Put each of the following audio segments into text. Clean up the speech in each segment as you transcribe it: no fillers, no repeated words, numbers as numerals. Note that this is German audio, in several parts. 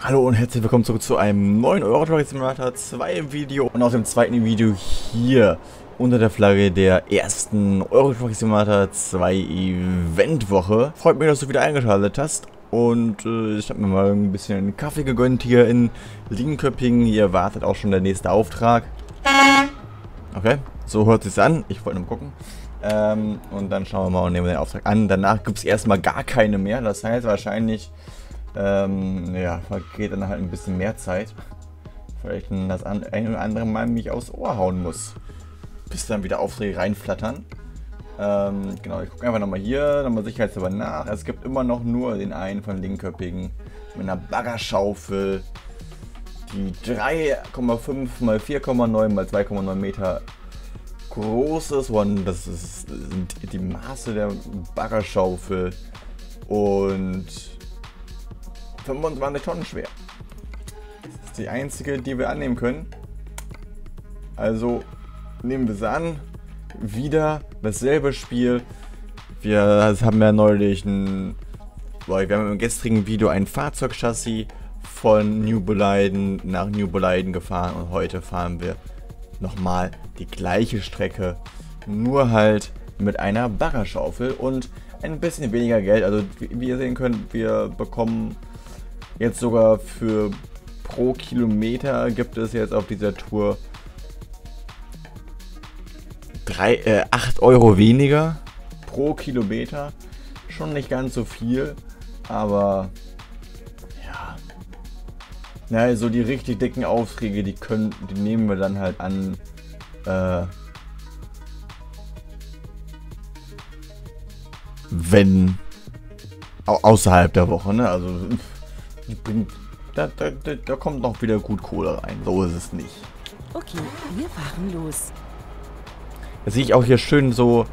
Hallo und herzlich willkommen zurück zu einem neuen Euro Truck Simulator 2 Video und aus dem zweiten Video hier unter der Flagge der ersten Euro Truck Simulator 2 Eventwoche. Freut mich, dass du wieder eingeschaltet hast und ich habe mir mal ein bisschen Kaffee gegönnt hier in Linköping. Hier wartet auch schon der nächste Auftrag. Okay, so hört sich's an. Ich wollte nur gucken. Und dann schauen wir mal und nehmen den Auftrag an. Danach gibt es erstmal gar keine mehr, das heißt wahrscheinlich... ja, vergeht dann halt ein bisschen mehr Zeit. Vielleicht das ein oder andere Mal mich aufs Ohr hauen muss. Bis dann wieder Aufträge reinflattern. Genau, ich gucke einfach nochmal hier, nochmal sicherheitshalber nach. Es gibt immer noch nur den einen von Linköping mit einer Baggerschaufel, die 3,5 × 4,9 × 2,9 Meter groß ist. Und das sind die Maße der Baggerschaufel. Und 25 Tonnen schwer. Das ist die einzige, die wir annehmen können. Also nehmen wir sie an. Wieder dasselbe Spiel. Wir haben ja neulich wir haben im gestrigen Video ein Fahrzeugchassis von New Boliden nach New Boliden gefahren und heute fahren wir nochmal die gleiche Strecke, nur halt mit einer Baggerschaufel und ein bisschen weniger Geld. Also wie ihr sehen könnt, wir bekommen jetzt sogar für pro Kilometer gibt es jetzt auf dieser Tour 8 Euro weniger pro Kilometer. Schon nicht ganz so viel, aber ja. Ja, so die richtig dicken Aufträge, die nehmen wir dann halt an. Wenn außerhalb der Woche, ne? Also da kommt noch wieder gut Kohle rein. So ist es nicht. Okay, wir fahren los. Da sehe ich auch hier schön so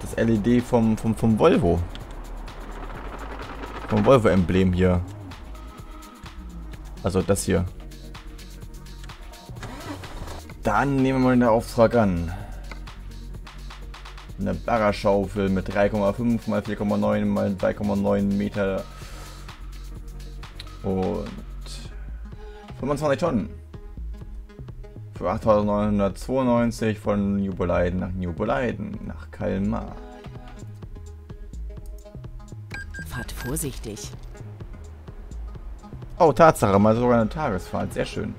das LED vom Volvo. Vom Volvo-Emblem hier. Also das hier. Dann nehmen wir mal den Auftrag an. Eine Baggerschaufel mit 3,5 × 4,9 × 2,9 Meter. Und 25 Tonnen für 8.992 von New Boliden nach Kalmar. Fahrt vorsichtig. Oh, Tatsache, mal sogar eine Tagesfahrt, sehr schön.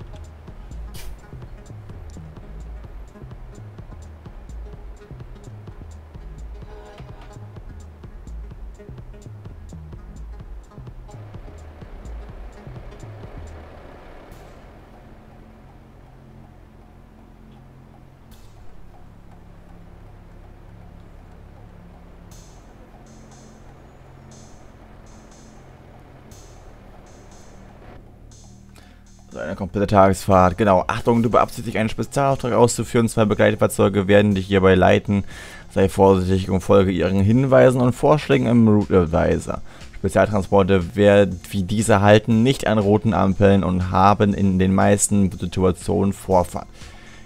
Eine komplette Tagesfahrt. Genau. Achtung, du beabsichtigst einen Spezialauftrag auszuführen. 2 Begleitfahrzeuge werden dich hierbei leiten. Sei vorsichtig und folge ihren Hinweisen und Vorschlägen im Route Advisor. Spezialtransporte werden wie diese halten nicht an roten Ampeln und haben in den meisten Situationen Vorfahrt.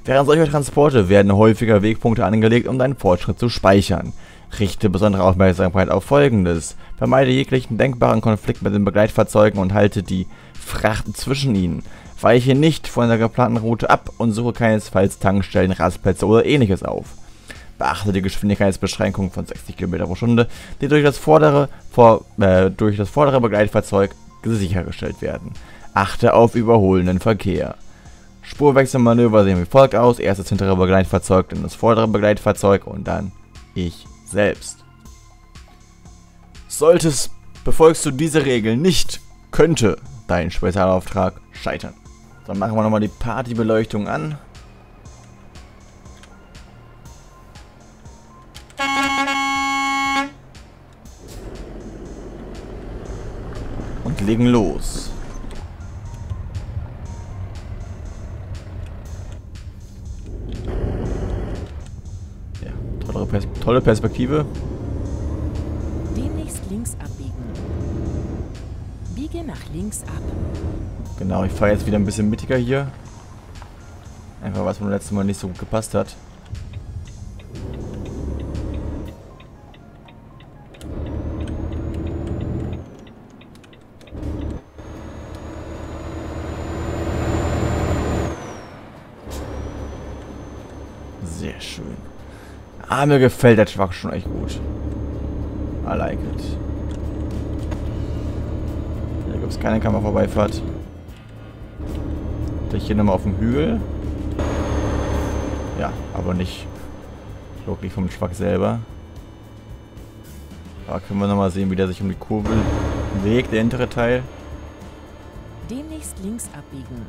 Während solcher Transporte werden häufiger Wegpunkte angelegt, um deinen Fortschritt zu speichern. Richte besondere Aufmerksamkeit auf Folgendes. Vermeide jeglichen denkbaren Konflikt mit den Begleitfahrzeugen und halte die Fracht zwischen ihnen. Weiche nicht von der geplanten Route ab und suche keinesfalls Tankstellen, Rastplätze oder ähnliches auf. Beachte die Geschwindigkeitsbeschränkung von 60 km pro Stunde, die durch das vordere Begleitfahrzeug sichergestellt werden. Achte auf überholenden Verkehr. Spurwechselmanöver sehen wie folgt aus. Erst das hintere Begleitfahrzeug, dann das vordere Begleitfahrzeug und dann ich selbst. Befolgst du diese Regel nicht, könnte dein Spezialauftrag scheitern. Dann machen wir nochmal die Partybeleuchtung an. Und legen los. Ja, tolle Perspektive. Demnächst links abbiegen. Biege nach links ab. Genau, ich fahre jetzt wieder ein bisschen mittiger hier. Einfach was beim letzten Mal nicht so gut gepasst hat. Sehr schön. Ah, mir gefällt der Truck schon echt gut. I like it. Hier gibt es keine Kammervorbeifahrt. Ich hier nochmal auf dem Hügel. Ja, aber nicht wirklich vom Truck selber. Da können wir nochmal sehen, wie der sich um die Kurbel bewegt, der hintere Teil. Demnächst links abbiegen.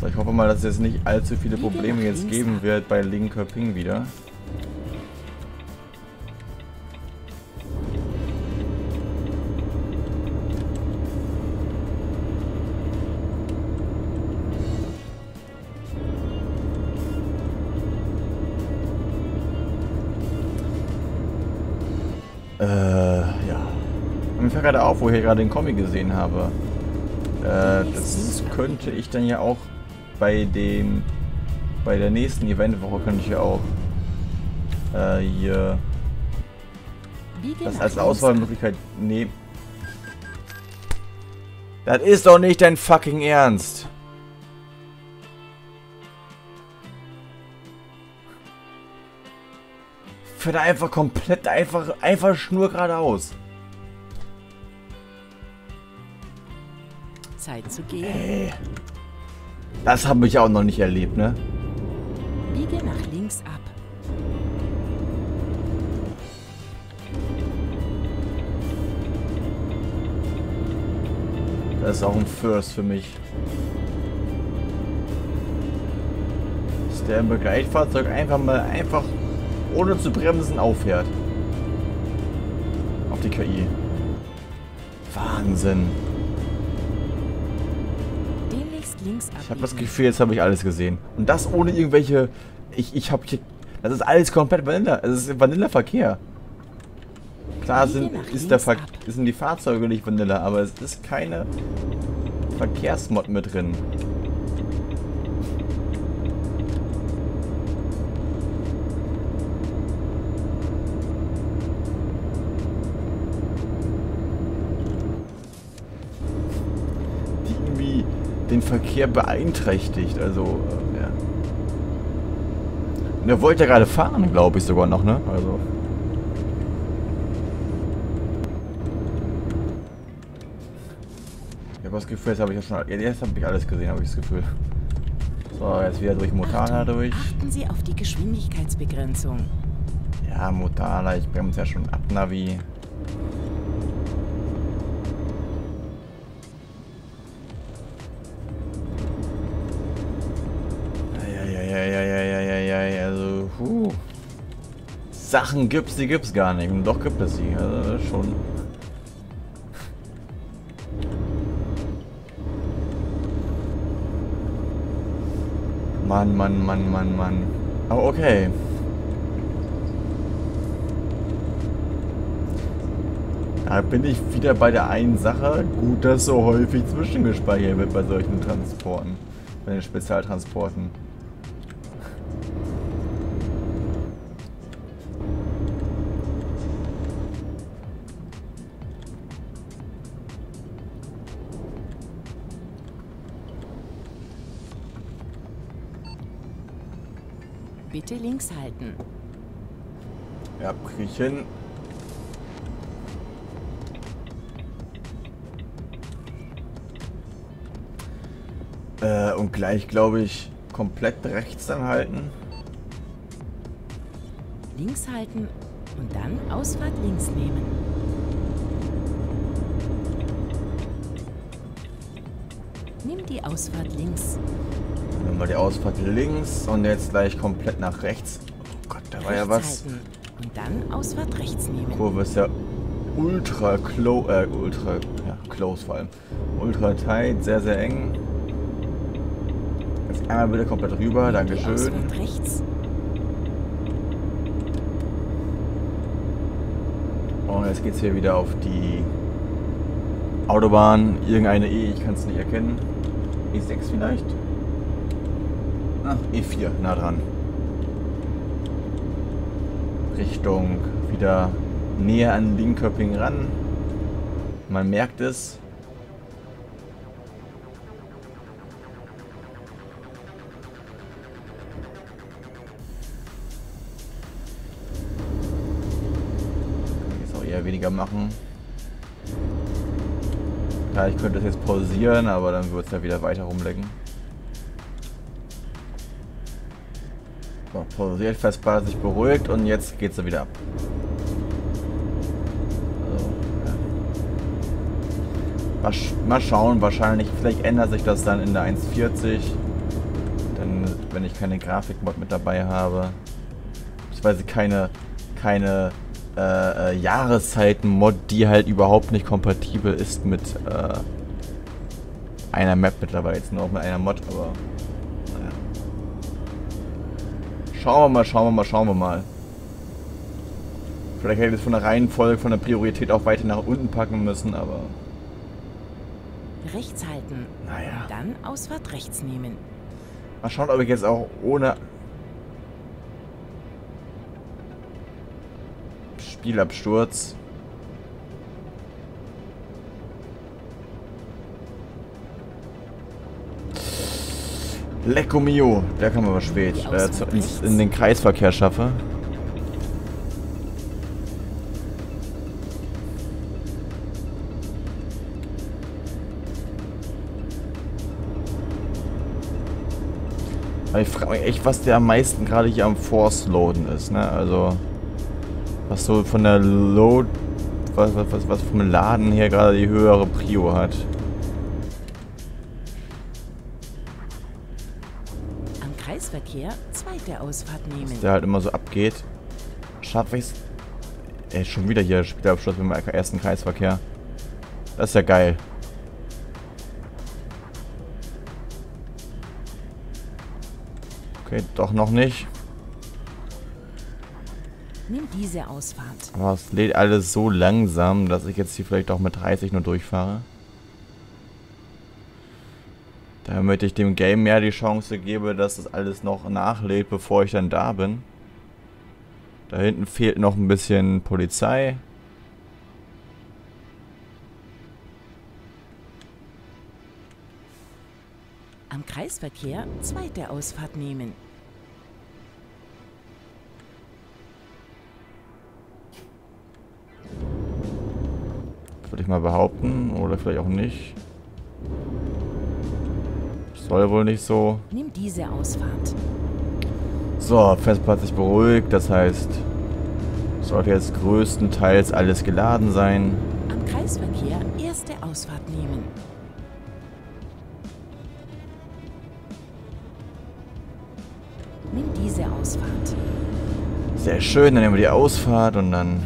So, ich hoffe mal, dass es jetzt nicht allzu viele Probleme jetzt geben wird bei Linköping wieder. Ja. Mir fällt gerade auf, wo ich gerade den Comic gesehen habe. Das könnte ich dann ja auch bei der nächsten Eventwoche könnte ich ja auch hier das als Auswahlmöglichkeit nehmen. Das ist doch nicht dein fucking Ernst. Fährt er einfach komplett einfach Schnur geradeaus. Zeit zu gehen. Ey. Das habe ich auch noch nicht erlebt, ne? Biege nach links ab. Das ist auch ein First für mich. Dass der im Begleitfahrzeug einfach ohne zu bremsen auffährt. Auf die KI. Wahnsinn. Ich habe das Gefühl, jetzt habe ich alles gesehen. Und das ohne irgendwelche... Ich habe hier... Das ist alles komplett Vanilla. Es ist Vanilla-Verkehr. Klar sind die Fahrzeuge nicht Vanilla, aber es ist keine Verkehrsmod mit drin. Den Verkehr beeinträchtigt, also ja. Und er wollte ja gerade fahren, glaube ich sogar noch, ne? Also. Ich habe das Gefühl, jetzt habe ich ja schon. Jetzt habe ich alles gesehen, habe ich das Gefühl. So, jetzt wieder durch Mutana durch. Achten Sie auf die Geschwindigkeitsbegrenzung. Ja, Mutana, ich bremse ja schon ab, Navi. Sachen gibt's, die gibt's gar nicht. Und doch gibt es sie. Also schon. Mann, Mann, Mann, Mann, Mann. Aber okay. Da bin ich wieder bei der einen Sache. Gut, dass so häufig zwischengespeichert wird bei solchen Transporten. Bei den Spezialtransporten. Bitte links halten. Ja, Briechen. Und gleich, glaube ich, komplett rechts dann halten. Links halten und dann Ausfahrt links nehmen. Nimm die Ausfahrt links. Nehmen wir die Ausfahrt links und jetzt gleich komplett nach rechts. Oh Gott, da war ja was. Und dann Ausfahrt rechts nehmen. Kurve ist ja ultra close, ja, close vor allem. Ultra tight, sehr, sehr eng. Jetzt einmal bitte komplett rüber, dankeschön. Ausfahrt rechts. Und jetzt geht's hier wieder auf die Autobahn. Irgendeine E, ich kann es nicht erkennen. E6 vielleicht? Ach, E4, nah dran. Richtung wieder näher an Linköping ran. Man merkt es. eher weniger machen. Ja, ich könnte das jetzt pausieren, aber dann wird es ja wieder weiter rumlecken. So, pausiert, Festplatte hat sich beruhigt und jetzt geht es ja wieder ab. So, ja. Mal schauen, wahrscheinlich, vielleicht ändert sich das dann in der 1.40, dann, wenn ich keine Grafikmod mit dabei habe, beziehungsweise keine Jahreszeiten-Mod, die halt überhaupt nicht kompatibel ist mit einer Map mittlerweile, jetzt nur auch mit einer Mod, aber naja. Schauen wir mal. Vielleicht hätte ich das von der Reihenfolge, von der Priorität auch weiter nach unten packen müssen, aber... Rechts halten. Naja. Dann Ausfahrt rechts nehmen. Mal schauen, ob ich jetzt auch ohne... Spielabsturz. Lecco mio, der kam aber spät. In den Kreisverkehr schaffe. Aber ich frage mich echt, was der am meisten gerade hier am Force Loaden ist, ne? Also. Was so von der Load, was vom Laden her gerade die höhere Prio hat. Am Kreisverkehr zweite Ausfahrt nehmen. Dass der halt immer so abgeht. Schaffe ich's. Ey, schon wieder hier Spielabschluss mit dem ersten Kreisverkehr. Das ist ja geil. Okay, doch noch nicht. Nimm diese Ausfahrt. Aber es lädt alles so langsam, dass ich jetzt hier vielleicht auch mit 30 nur durchfahre. Damit ich dem Game mehr die Chance gebe, dass das alles noch nachlädt, bevor ich dann da bin. Da hinten fehlt noch ein bisschen Polizei. Am Kreisverkehr zweite Ausfahrt nehmen. Würde ich mal behaupten, oder vielleicht auch nicht. Soll wohl nicht so. Nimm diese Ausfahrt. So, Festplatte sich beruhigt, das heißt, sollte jetzt größtenteils alles geladen sein. Am Kreisverkehr erste Ausfahrt nehmen. Nimm diese Ausfahrt. Sehr schön, dann nehmen wir die Ausfahrt und dann.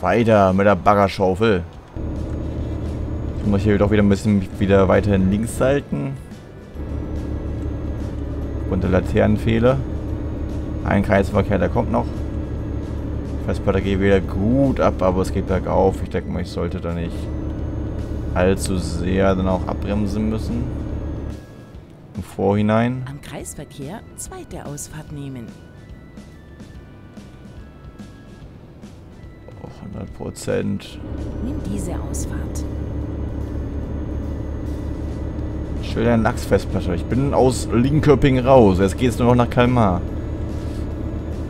Weiter mit der Baggerschaufel. Ich muss hier doch wieder ein bisschen weiterhin links halten. Und der Laternenfehler. Ein Kreisverkehr, der kommt noch. Festplatte geht wieder gut ab, aber es geht bergauf. Ich denke mal, ich sollte da nicht allzu sehr dann auch abbremsen müssen. Im Vorhinein. Am Kreisverkehr zweite Ausfahrt nehmen. 100%. Nimm diese Ausfahrt. Schöner Lachsfestplatte. Ich bin aus Linköping raus. Jetzt geht es nur noch nach Kalmar.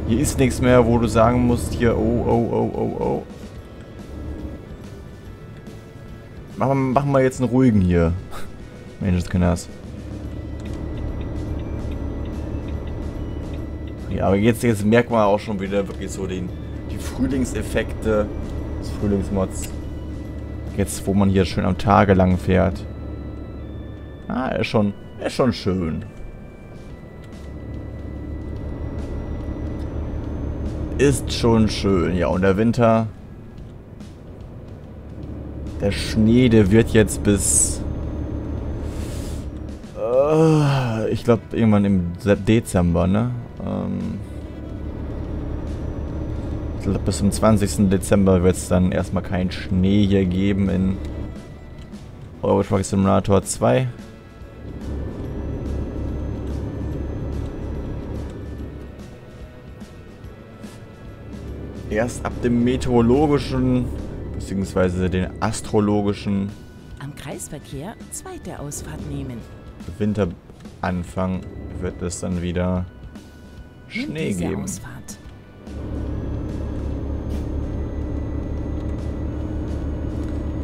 Hier ist nichts mehr, wo du sagen musst, hier, oh. Machen wir jetzt einen ruhigen hier. Mensch, das kann das. Ja, aber jetzt merkt man auch schon wieder wirklich so den... Die Frühlingseffekte des Frühlingsmods. Jetzt, wo man hier schön am Tage lang fährt. Ah, ist schon schön. Ist schon schön. Ja, und der Winter. Der Schnee, der wird jetzt bis... ich glaube, irgendwann im Dezember, ne? Bis zum 20. Dezember wird es dann erstmal keinen Schnee hier geben in Euro Truck Simulator 2. Erst ab dem meteorologischen bzw. den astrologischen am Kreisverkehr zweite Ausfahrt nehmen. Winteranfang wird es dann wieder Schnee geben. Ausfahrt.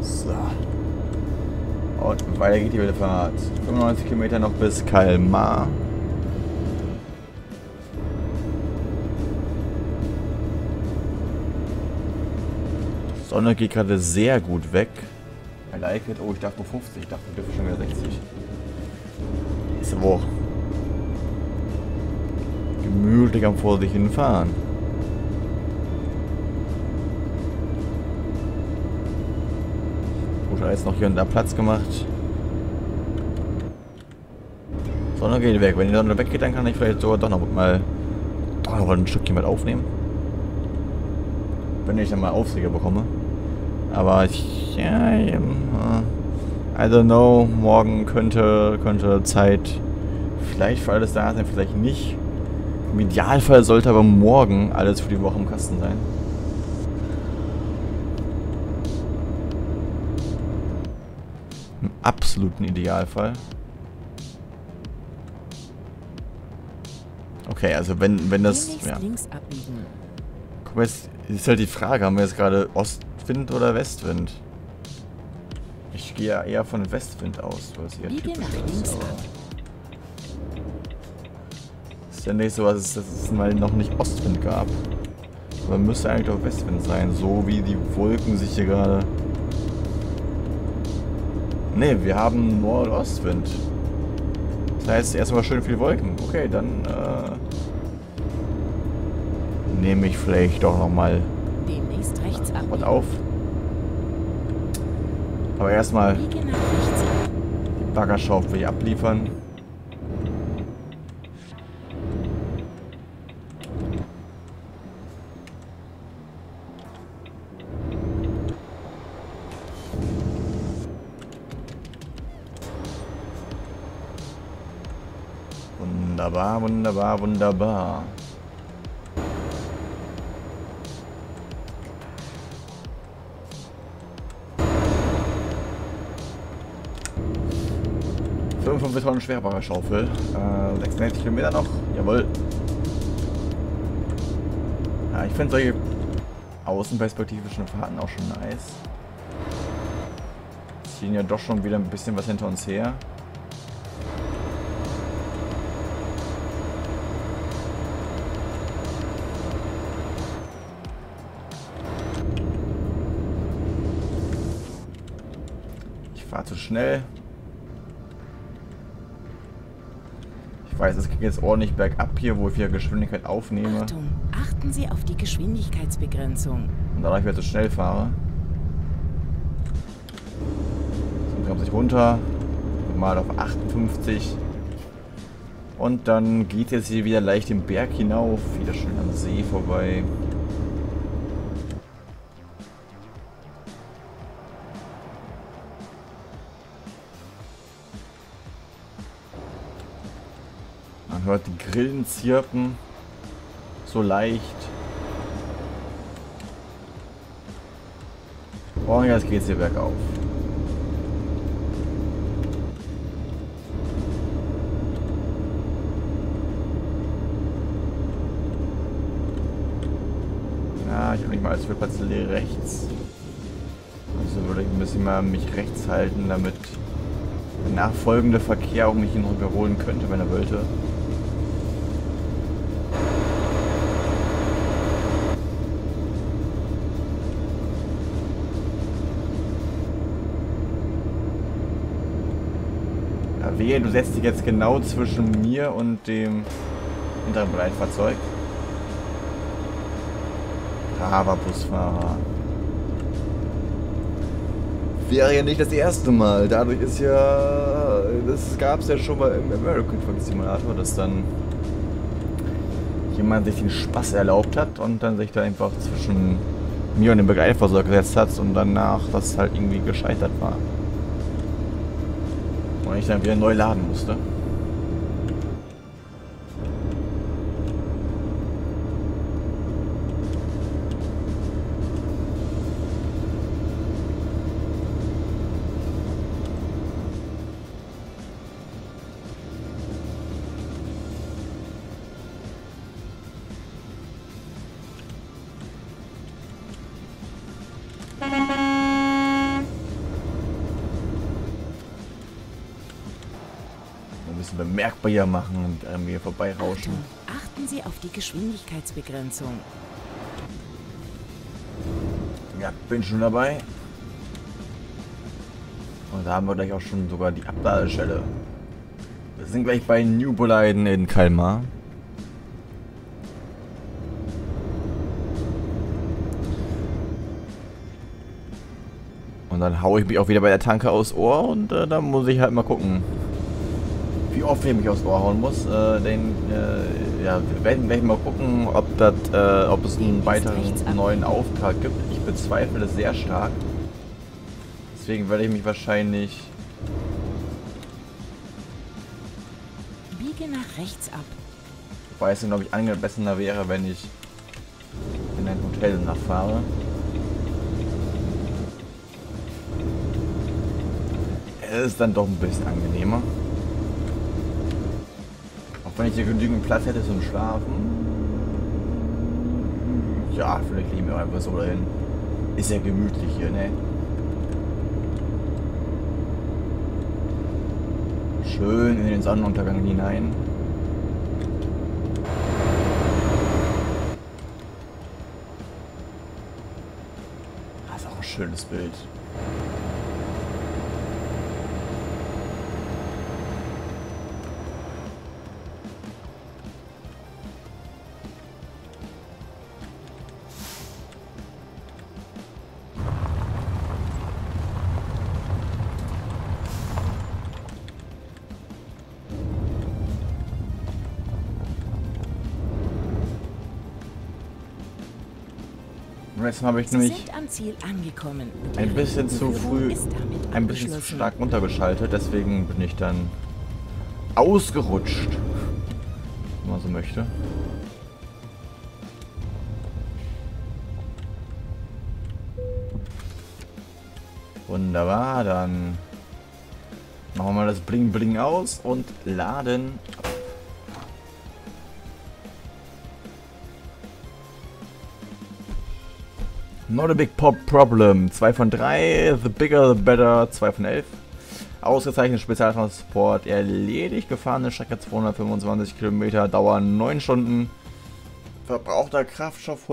So. Und weiter geht die Fahrt. 95 Kilometer noch bis Kalmar. Die Sonne geht gerade sehr gut weg. I like it. Oh, ich dachte nur 50. Ich dachte, wir dürfen schon wieder 60. Ist aber auch gemütlich am vor sich hinfahren. Gut, da ist noch hier und da Platz gemacht. Sonne geht weg. Wenn die Sonne weggeht, dann kann ich vielleicht sogar doch noch ein Stückchen mit aufnehmen. Wenn ich dann mal Aufträge bekomme. Aber ich, I don't know, morgen könnte Zeit vielleicht für alles da sein, vielleicht nicht. Im Idealfall sollte aber morgen alles für die Woche im Kasten sein. Im absoluten Idealfall. Okay, also wenn das, ja. Guck mal, jetzt ist halt die Frage, haben wir jetzt gerade Ostwind oder Westwind? Ich gehe ja eher von Westwind aus, weil es eher typisch ist, aber... Das ist ja nicht so, dass es mal noch nicht Ostwind gab. Aber müsste eigentlich auch Westwind sein, so wie die Wolken sich hier gerade... Ne, wir haben Nordostwind. Das heißt, erstmal schön viele Wolken. Okay, dann nehme ich vielleicht doch nochmal was auf. Aber erstmal die Baggerschaufel abliefern. Wunderbar, wunderbar, wunderbar. Wir haben eine schwerbare Schaufel. 96 Kilometer noch. Jawohl. Ja, ich finde solche außenperspektivischen Fahrten auch schon nice. Ziehen ja doch schon wieder ein bisschen was hinter uns her. Ich fahre zu schnell. Ich weiß, es geht jetzt ordentlich bergab hier, wo ich wieder Geschwindigkeit aufnehme. Achtung, achten Sie auf die Geschwindigkeitsbegrenzung. Und dadurch werde ich zu schnell fahre. Dann kommt sich runter. Mal auf 58. Und dann geht jetzt hier wieder leicht den Berg hinauf. Wieder schön am See vorbei. Hört die Grillen zirpen, so leicht. Oh, jetzt geht's hier bergauf. Ja, ich habe nicht mal als Platz rechts. Also würde ich ein bisschen mal mich rechts halten, damit der nachfolgende Verkehr auch mich in Rücken holen könnte, wenn er wollte. Wehe, du setzt dich jetzt genau zwischen mir und dem hinteren Breitfahrzeug. Braver Busfahrer. Wäre ja nicht das erste Mal. Dadurch ist ja... Das gab es ja schon mal im American Truck Simulator, dass dann jemand sich den Spaß erlaubt hat und dann sich da einfach zwischen mir und dem Begleitfahrzeug gesetzt hat und danach das halt irgendwie gescheitert war. Und ich dann wieder neu laden musste. bisschen bemerkbar hier machen und an mir vorbeirauschen. Achten Sie auf die Geschwindigkeitsbegrenzung. Ja, bin schon dabei. Und da haben wir gleich auch schon sogar die Abladestelle. Wir sind gleich bei New Boliden in Kalmar. Und dann haue ich mich auch wieder bei der Tanke aus Ohr und da muss ich halt mal gucken, wie oft ich mich aus Ohr hauen muss. Ja, wir werden mal gucken, ob es einen weiteren neuen Auftrag gibt. Ich bezweifle das sehr stark. Deswegen werde ich mich wahrscheinlich... Biege nach rechts ab. Ich weiß nicht, ob ich angemessener wäre, wenn ich in ein Hotel nachfahre. Ist dann doch ein bisschen angenehmer. Auch wenn ich hier genügend Platz hätte zum Schlafen. Ja, vielleicht legen wir einfach so dahin. Ist ja gemütlich hier, ne? Schön in den Sonnenuntergang hinein. Das ist auch ein schönes Bild. Habe ich nämlich ein bisschen zu früh, ein bisschen zu stark runtergeschaltet, deswegen bin ich dann ausgerutscht, wenn man so möchte. Wunderbar, dann machen wir mal das Bling Bling aus und laden. Not a big pop problem. 2 von 3. The bigger the better. 2 von 11. Ausgezeichnet Spezialtransport erledigt. Gefahrene Strecke 225 Kilometer. Dauer 9 Stunden. Verbrauchter Kraftstoff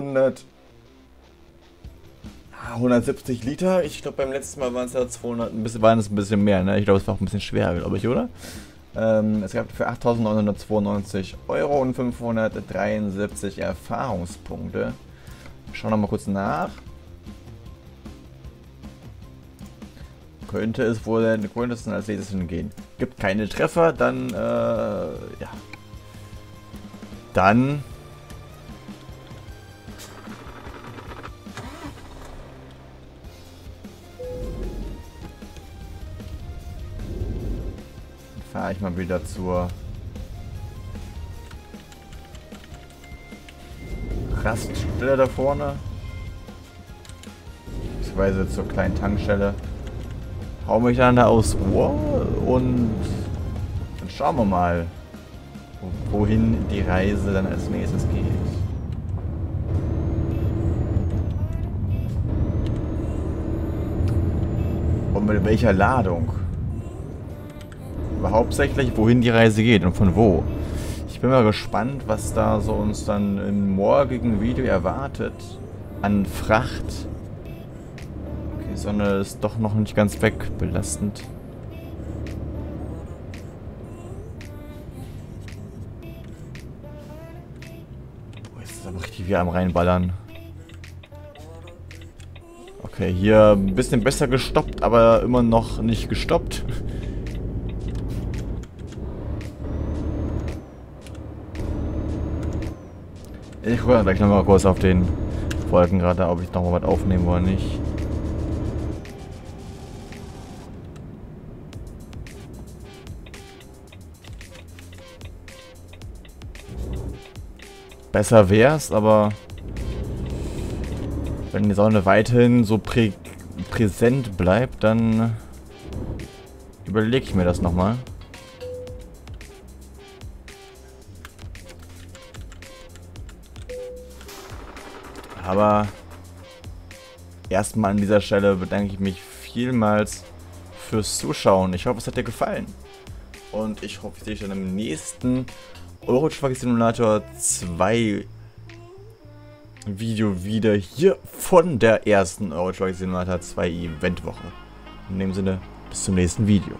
170 Liter. Ich glaube beim letzten Mal waren es ja 200. Waren es ein bisschen mehr. Ne? Ich glaube es war auch ein bisschen schwer, glaube ich, oder? Es gab für 8.992 € und 573 Erfahrungspunkte. Schauen wir mal kurz nach. Könnte es wohl in den Gründesten als nächstes hingehen. Gibt keine Treffer, dann, ja. Dann. Fahre ich mal wieder zur Raststelle da vorne, beziehungsweise zur kleinen Tankstelle. Hau mich dann da aus Ohr und dann schauen wir mal, wohin die Reise dann als nächstes geht. Und mit welcher Ladung? Aber hauptsächlich, wohin die Reise geht und von wo. Ich bin mal gespannt, was da so uns dann im morgigen Video erwartet an Fracht. Okay, Sonne ist doch noch nicht ganz weg, belastend. Oh, jetzt ist aber richtig wieder am Reinballern. Okay, hier ein bisschen besser gestoppt, aber immer noch nicht gestoppt. Ich gucke gleich nochmal kurz auf den Wolken gerade, ob ich nochmal was aufnehmen oder nicht. Besser wär's, aber wenn die Sonne weiterhin so präsent bleibt, dann überlege ich mir das nochmal. Aber erstmal an dieser Stelle bedanke ich mich vielmals fürs Zuschauen. Ich hoffe, es hat dir gefallen. und ich hoffe, ich sehe euch dann im nächsten Euro Truck Simulator 2 Video wieder hier von der ersten Euro Truck Simulator 2 Eventwoche. In dem Sinne, bis zum nächsten Video.